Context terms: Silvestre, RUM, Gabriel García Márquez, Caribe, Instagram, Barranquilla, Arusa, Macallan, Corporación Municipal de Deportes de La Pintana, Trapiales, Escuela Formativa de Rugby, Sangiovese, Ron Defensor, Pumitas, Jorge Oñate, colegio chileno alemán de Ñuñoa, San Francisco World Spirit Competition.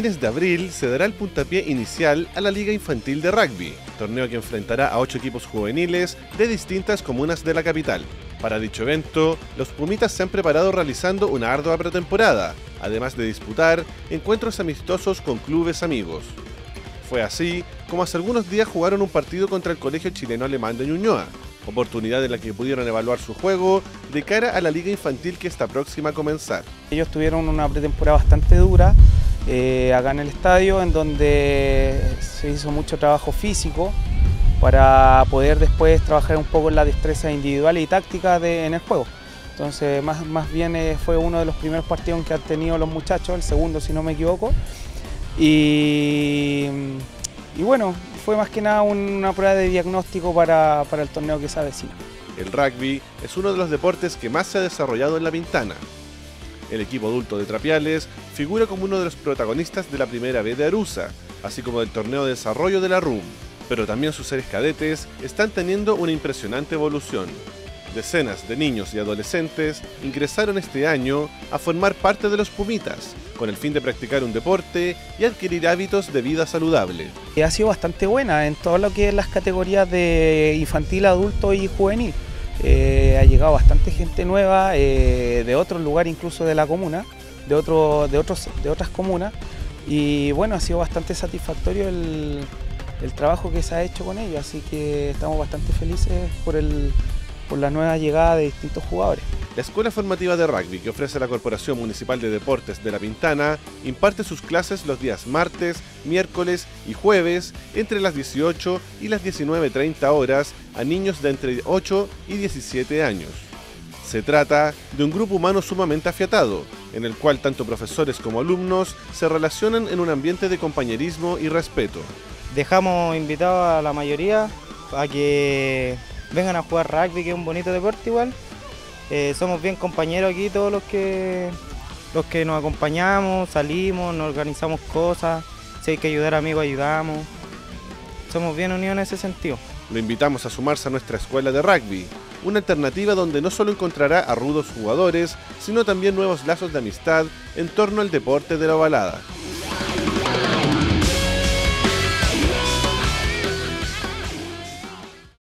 fines de abril se dará el puntapié inicial a la Liga Infantil de Rugby, torneo que enfrentará a 8 equipos juveniles de distintas comunas de la capital. Para dicho evento, los Pumitas se han preparado realizando una ardua pretemporada, además de disputar encuentros amistosos con clubes amigos. Fue así como hace algunos días jugaron un partido contra el Colegio Chileno Alemán de Ñuñoa, oportunidad en la que pudieron evaluar su juego de cara a la Liga Infantil que está próxima a comenzar. Ellos tuvieron una pretemporada bastante dura acá en el estadio, en donde se hizo mucho trabajo físico para poder después trabajar un poco en las destrezas individuales y tácticas en el juego. Entonces más bien fue uno de los primeros partidos que han tenido los muchachos, el segundo si no me equivoco. Y bueno, fue más que nada una prueba de diagnóstico para el torneo que se avecina. El rugby es uno de los deportes que más se ha desarrollado en La Pintana. El equipo adulto de Trapiales figura como uno de los protagonistas de la primera B de Arusa, así como del torneo de desarrollo de la RUM, pero también sus seres cadetes están teniendo una impresionante evolución. Decenas de niños y adolescentes ingresaron este año a formar parte de los Pumitas, con el fin de practicar un deporte y adquirir hábitos de vida saludable. Ha sido bastante buena en todo lo que es las categorías de infantil, adulto y juvenil. Ha llegado bastante gente nueva de otros lugares, incluso de la comuna, de otras comunas. Y bueno, ha sido bastante satisfactorio el trabajo que se ha hecho con ellos, así que estamos bastante felices por la nueva llegada de distintos jugadores. La Escuela Formativa de Rugby, que ofrece la Corporación Municipal de Deportes de La Pintana, imparte sus clases los días martes, miércoles y jueves entre las 18 y las 19:30 horas a niños de entre 8 y 17 años. Se trata de un grupo humano sumamente afiatado, en el cual tanto profesores como alumnos se relacionan en un ambiente de compañerismo y respeto. Dejamos invitados a la mayoría a que vengan a jugar rugby, que es un bonito deporte igual. Somos bien compañeros aquí todos los que nos acompañamos, salimos, nos organizamos cosas, si hay que ayudar a amigos ayudamos, somos bien unidos en ese sentido. Lo invitamos a sumarse a nuestra escuela de rugby, una alternativa donde no solo encontrará a rudos jugadores, sino también nuevos lazos de amistad en torno al deporte de la ovalada.